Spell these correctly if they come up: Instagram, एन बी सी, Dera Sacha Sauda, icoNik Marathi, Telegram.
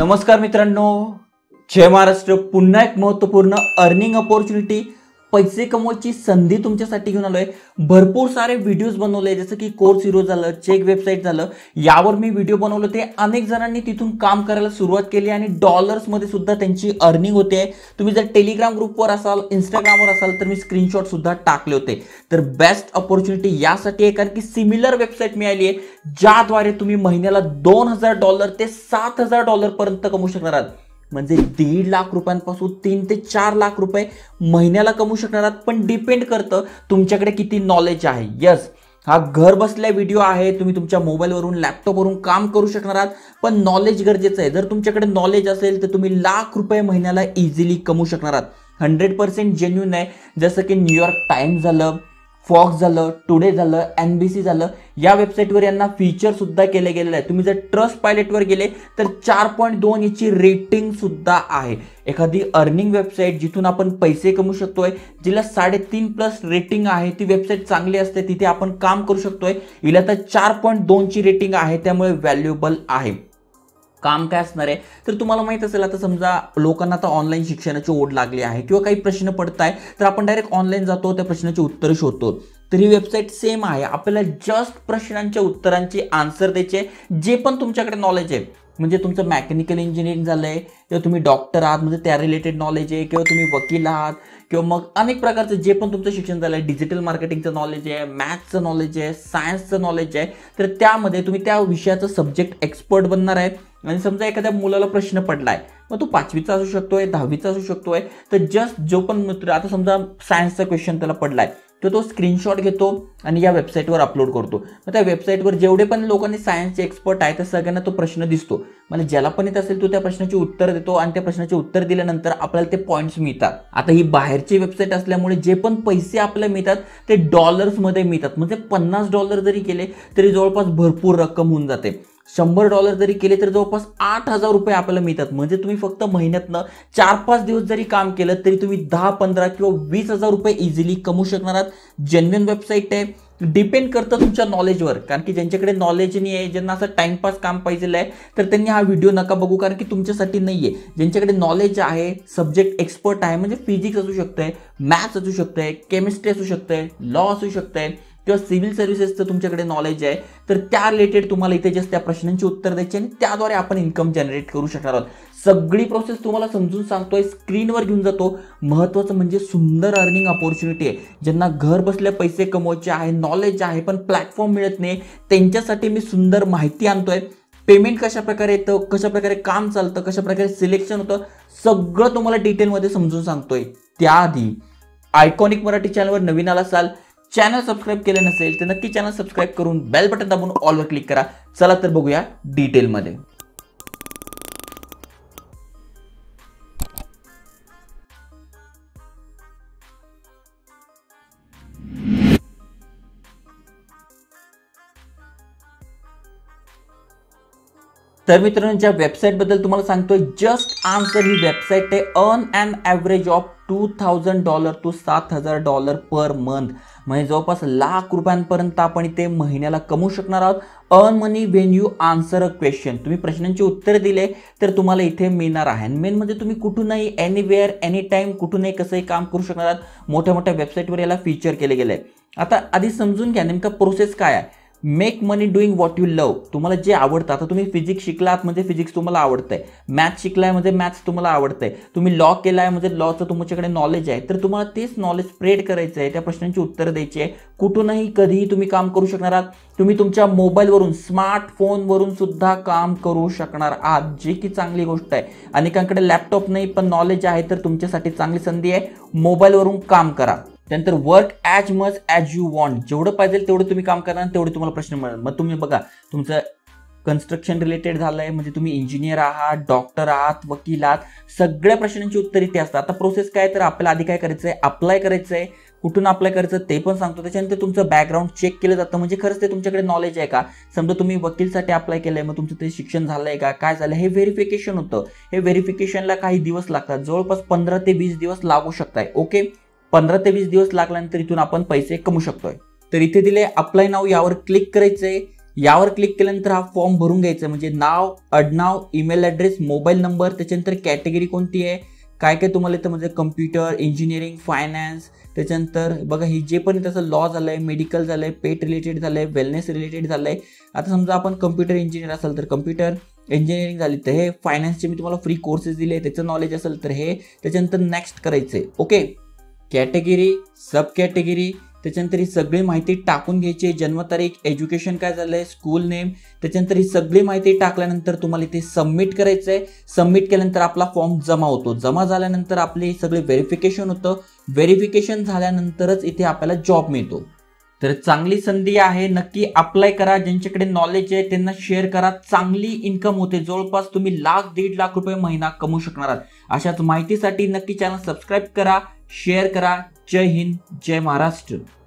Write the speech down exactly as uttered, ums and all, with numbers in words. नमस्कार मित्रांनो, जय महाराष्ट्र. पुन्हा एक महत्वपूर्ण अर्निंग अपॉर्च्युनिटी, पैसे कमवायची संधी तुमच्यासाठी घेऊन आलोय. भरपूर सारे व्हिडिओज बनवले, जसं की कोर्स हिरो झालं, चेक वेबसाईट झालं, यावर मी व्हिडिओ बनवले होते. अनेक जणांनी तिथून काम करायला सुरुवात केली आणि डॉलर्समध्ये सुद्धा त्यांची अर्निंग होते. तुम्ही जर टेलिग्राम ग्रुपवर असाल, इंस्टाग्रामवर असाल तर मी स्क्रीनशॉट सुद्धा टाकले होते. तर बेस्ट अपॉर्च्युनिटी यासाठी आहे कारण की सिमिलर वेबसाईट मिळाली आहे ज्याद्वारे तुम्ही महिन्याला दोन हजार डॉलर ते सात हजार डॉलरपर्यंत कमवू शकणार आहात. म्हणजे दीड लाख रुपयांपासून तीन ते चार लाख रुपये महिन्याला कमवू शकणार आहात. पण डिपेंड करतं तुमच्याकडे किती नॉलेज आहे. यस, हा घर बसल्या व्हिडिओ आहे. तुम्ही तुमच्या मोबाईलवरून, लॅपटॉपवरून काम करू शकणार आहात, पण नॉलेज गरजेचं आहे. जर तुमच्याकडे नॉलेज असेल तर तुम्ही लाख रुपये महिन्याला इझिली कमवू शकणार आहात. हंड्रेड पर्सेंट जेन्युइन आहे. जसं की न्यूयॉर्क टाइम्स झालं, फॉक्स झालं, टुडे झालं, एन बी सी झालं, या वेबसाईटवर यांना फीचरसुद्धा केले गेलेलं आहे. तुम्ही जर ट्रस्ट पायलटवर गेले तर चार पॉईंट दोन याची रेटिंगसुद्धा आहे. एखादी अर्निंग वेबसाईट जिथून आपण पैसे कमवू शकतोय, जिला साडेतीन प्लस रेटिंग आहे, ती वेबसाईट चांगली असते, तिथे आपण काम करू शकतोय. हिला तर चार पॉईंट दोनची रेटिंग आहे, त्यामुळे व्हॅल्युएबल आहे. काम काय असणार आहे तर तुम्हाला माहित असेल. आता समजा लोकांना आता ऑनलाईन शिक्षणाची ओढ लागली आहे किंवा काही प्रश्न पडत आहे तर आपण डायरेक्ट ऑनलाईन जातो, त्या प्रश्नाची उत्तरं शोधतो. तर ही वेबसाईट सेम आहे. आपल्याला जस्ट प्रश्नांच्या उत्तरांचे आन्सर द्यायचे, जे पण तुमच्याकडे नॉलेज आहे. म्हणजे तुमचं मेकॅनिकल इंजिनिअरिंग झालं आहे किंवा तुम्ही डॉक्टर आहात म्हणजे त्या रिलेटेड नॉलेज आहे, किंवा तुम्ही वकील आहात, किंवा मग अनेक प्रकारचं जे पण तुमचं शिक्षण झालं आहे. डिजिटल मार्केटिंगचं नॉलेज आहे, मॅथ्सचं नॉलेज आहे, सायन्सचं नॉलेज आहे, तर त्यामध्ये तुम्ही त्या विषयाचं सब्जेक्ट एक्सपर्ट बनणार आहे. आणि समजा एखाद्या मुलाला प्रश्न पडला आहे, मग तो पाचवीचा असू शकतो आहे, दहावीचा असू शकतो आहे, तर जस्ट जो पण मित्र आता समजा सायन्सचा क्वेश्चन त्याला पडला आहे तर तो, तो स्क्रीनशॉट घेतो आणि या वेबसाईटवर अपलोड करतो. मग त्या वेबसाईटवर जेवढे पण लोकांनी सायन्सचे एक्सपर्ट आहे तर सगळ्यांना तो प्रश्न दिसतो. म्हणजे ज्याला पण येत असेल तो त्या प्रश्नाची उत्तर देतो आणि त्या प्रश्नाचे उत्तर दिल्यानंतर आपल्याला ते पॉईंट्स मिळतात. आता ही बाहेरची वेबसाईट असल्यामुळे जे पण पैसे आपल्याला मिळतात ते डॉलर्समध्ये मिळतात. म्हणजे पन्नास डॉलर जरी केले तरी जवळपास भरपूर रक्कम होऊन जाते. शंभर डॉलर जरी केले तर जवळपास आठ हजार रुपये आपल्याला मिळतात. म्हणजे तुम्ही फक्त महिन्यातनं चार पाच दिवस जरी काम केलं तरी तुम्ही दहा पंधरा किंवा वीस हजार रुपये इझिली कमवू शकणार आहात. जेन्युइन वेबसाईट आहे. डिपेंड करतं तुमच्या नॉलेजवर, कारण की ज्यांच्याकडे नॉलेज नाही आहे, ज्यांना असं टाइमपास काम पाहिजे आहे तर त्यांनी हा व्हिडिओ नका बघू, कारण की तुमच्यासाठी नाही आहे. ज्यांच्याकडे नॉलेज आहे, सब्जेक्ट एक्सपर्ट आहे, म्हणजे फिजिक्स असू शकतं आहे, मॅथ्स असू शकतं आहे, केमिस्ट्री असू शकतं आहे, लॉ असू शकतं आहे, किंवा सिव्हिल सर्व्हिसेसचं तुमच्याकडे नॉलेज आहे, तर त्या रिलेटेड तुम्हाला इथे जस्ट त्या प्रश्नांची उत्तर द्यायची आणि त्याद्वारे आपण इन्कम जनरेट करू शकणार आहोत. सगळी प्रोसेस तुम्हाला समजून सांगतोय, स्क्रीनवर घेऊन जातो. महत्त्वाचं म्हणजे सुंदर अर्निंग अपॉर्च्युनिटी आहे. ज्यांना घर बसल्या पैसे कमवायचे आहे, नॉलेज आहे पण प्लॅटफॉर्म मिळत नाही, त्यांच्यासाठी मी सुंदर माहिती आणतोय. पेमेंट कशाप्रकारे येतं, कशाप्रकारे काम चालतं, कशाप्रकारे सिलेक्शन होतं, सगळं तुम्हाला डिटेलमध्ये समजून सांगतोय. त्याआधी आयकॉनिक मराठी चॅनलवर नवीन आला असाल, चॅनल सबस्क्राईब केलं नसेल तर नक्की चॅनल सबस्क्राईब करून बेल बटन दाबून ऑलवर क्लिक करा. चला तर बघूया डिटेलमध्ये. तर मित्रांनो, ज्या वेबसाईटबद्दल तुम्हाला सांगतोय, जस्ट आन्सर ही वेबसाईट आहे. Earn and average of two thousand dollar to सात हजार डॉलर पर मंथ, म्हणजे जवळपास लाख रुपयांपर्यंत आपण इथे महिन्याला कमवू शकणार आहोत. Earn money when you answer a question, तुम्ही प्रश्नांची उत्तर दिले तर तुम्हाला इथे मिळणार आहे. मेन म्हणजे तुम्ही कुठूनही, एनिवेअर, एनी टाईम, कुठूनही कसंही काम करू शकणार आहात. मोठ्या मोठ्या वेबसाईटवर याला फीचर केले गेले आहे. आता आधी समजून घ्या नेमका प्रोसेस काय आहे. Make money doing what you love, तुम्हाला जे आवडतं. आता तुम्ही फिजिक्स शिकलात म्हणजे फिजिक्स तुम्हाला आवडतंय, मॅथ्स शिकलाय म्हणजे मॅथ्स तुम्हाला आवडतंय, तुम्ही लॉ केलाय म्हणजे लॉचं तुमच्याकडे नॉलेज आहे, तर तुम्हाला तेच नॉलेज स्प्रेड करायचं आहे, त्या प्रश्नांची उत्तरं द्यायची आहे. कुठूनही कधीही तुम्ही काम करू शकणार आहात. तुम्ही तुमच्या मोबाईलवरून, स्मार्टफोनवरून सुद्धा काम करू शकणार आहात, जे की चांगली गोष्ट आहे. अनेकांकडे लॅपटॉप नाही पण नॉलेज आहे तर तुमच्यासाठी चांगली संधी आहे. मोबाईलवरून काम करा. त्यानंतर work as much as you want, जेवढं पाहिजे तेवढं तुम्ही काम करा आणि तेवढे तुम्हाला प्रश्न मिळणार. मग तुम्ही बघा, तुमचं कन्स्ट्रक्शन रिलेटेड झालं आहे म्हणजे तुम्ही इंजिनियर आहात, डॉक्टर आहात, वकील आहात, सगळ्या प्रश्नांची उत्तर इथे असतात. आता प्रोसेस काय, तर आपल्याला आधी काय करायचं आहे, अप्लाय करायचं आहे. कुठून अप्लाय करायचं ते पण सांगतो. त्याच्यानंतर तुमचं बॅकग्राऊंड चेक केलं जातं, म्हणजे खरंच ते तुमच्याकडे नॉलेज आहे का. समजा तुम्ही वकीलसाठी अप्लाय केलं आहे, मग तुमचं ते शिक्षण झालं आहे का, काय झालं, हे व्हेरिफिकेशन होतं. हे व्हेरिफिकेशनला काही दिवस लागतात, जवळपास पंधरा ते वीस दिवस लागू शकतात. ओके, पंधरा ते वीस दिवस लागल्यानंतर इथून आपण पैसे कमवू शकतोय. तर इथे दिले अप्लाय नाव, यावर क्लिक करायचं आहे. यावर क्लिक केल्यानंतर हा फॉर्म भरून घ्यायचा, म्हणजे नाव, आडनाव, ईमेल ॲड्रेस, मोबाईल नंबर, त्याच्यानंतर कॅटेगरी कोणती आहे, काय काय तुम्हाला इथं म्हणजे कम्प्युटर, इंजिनिअरिंग, फायनान्स, त्याच्यानंतर बघा हे जे पण त्याचं लॉ झालं आहे, मेडिकल झालं आहे, पेट रिलेटेड झालं आहे, वेलनेस रिलेटेड झालं आहे. आता समजा आपण कम्प्युटर इंजिनियर असाल तर कम्प्युटर, इंजिनिअरिंग झाली तर हे, फायनान्सचे मी तुम्हाला फ्री कोर्सेस दिले त्याचं नॉलेज असेल तर हे, त्याच्यानंतर नेक्स्ट करायचं आहे. ओके, कॅटेगरी, सब कॅटेगरी, त्याच्यानंतर ही सगळी माहिती टाकून घ्यायची, जन्मतारीख, एज्युकेशन काय झालं आहे, स्कूल नेम, त्याच्यानंतर ही सगळी माहिती टाकल्यानंतर तुम्हाला इथे सबमिट करायचं आहे. सबमिट केल्यानंतर आपला फॉर्म जमा होतो, जमा झाल्यानंतर आपले सगळे व्हेरिफिकेशन होतं, व्हेरिफिकेशन झाल्यानंतरच इथे आपल्याला जॉब मिळतो. तर चांगली संधी आहे, नक्की अप्लाय करा. ज्यांच्याकडे नॉलेज आहे त्यांना शेअर करा, चांगली इन्कम होते, जवळपास तुम्ही लाख दीड लाख रुपये महिना कमवू शकणार आहात. अशाच माहितीसाठी नक्की चॅनल सबस्क्राईब करा, शेअर करा. जय हिंद, जय महाराष्ट्र.